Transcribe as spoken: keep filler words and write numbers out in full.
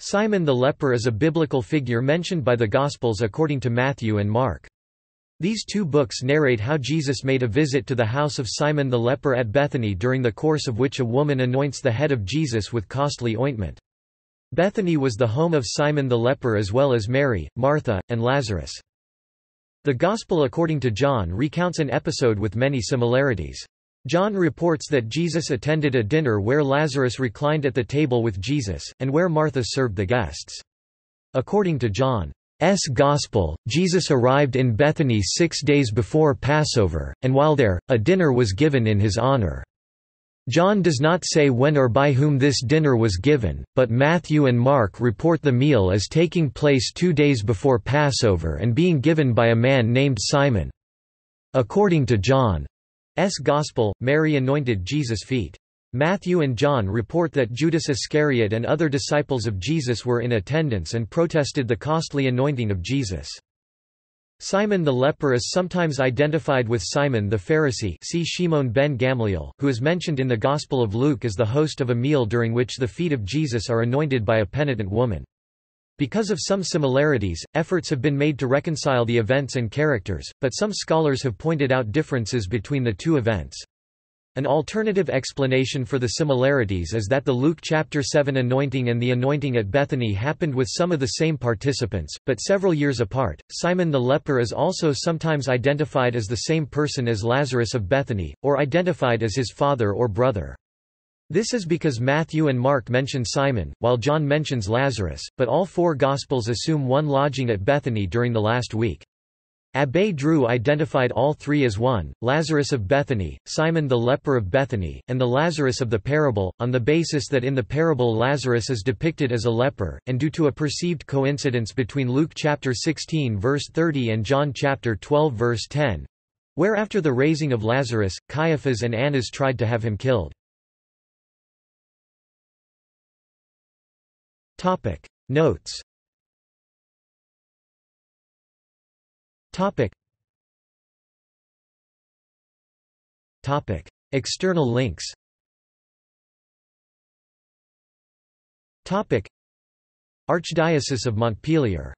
Simon the leper is a biblical figure mentioned by the Gospels according to Matthew and Mark. These two books narrate how Jesus made a visit to the house of Simon the leper at Bethany, during the course of which a woman anoints the head of Jesus with costly ointment. Bethany was the home of Simon the leper as well as Mary, Martha, and Lazarus. The Gospel according to John recounts an episode with many similarities. John reports that Jesus attended a dinner where Lazarus reclined at the table with Jesus, and where Martha served the guests. According to John's Gospel, Jesus arrived in Bethany six days before Passover, and while there, a dinner was given in his honor. John does not say when or by whom this dinner was given, but Matthew and Mark report the meal as taking place two days before Passover and being given by a man named Simon. According to John S. Gospel, Mary anointed Jesus' feet. Matthew and John report that Judas Iscariot and other disciples of Jesus were in attendance and protested the costly anointing of Jesus. Simon the leper is sometimes identified with Simon the Pharisee, see Shimon ben Gamliel, who is mentioned in the Gospel of Luke as the host of a meal during which the feet of Jesus are anointed by a penitent woman. Because of some similarities, efforts have been made to reconcile the events and characters, but some scholars have pointed out differences between the two events. An alternative explanation for the similarities is that the Luke chapter seven anointing and the anointing at Bethany happened with some of the same participants, but several years apart. Simon the leper is also sometimes identified as the same person as Lazarus of Bethany, or identified as his father or brother. This is because Matthew and Mark mention Simon, while John mentions Lazarus, but all four Gospels assume one lodging at Bethany during the last week. Abbé Dru identified all three as one, Lazarus of Bethany, Simon the leper of Bethany, and the Lazarus of the parable, on the basis that in the parable Lazarus is depicted as a leper, and due to a perceived coincidence between Luke chapter sixteen verse thirty and John chapter twelve verse ten, where after the raising of Lazarus, Caiaphas and Annas tried to have him killed. Topic Notes. Topic Topic External links. Topic Archdiocese of Montpellier.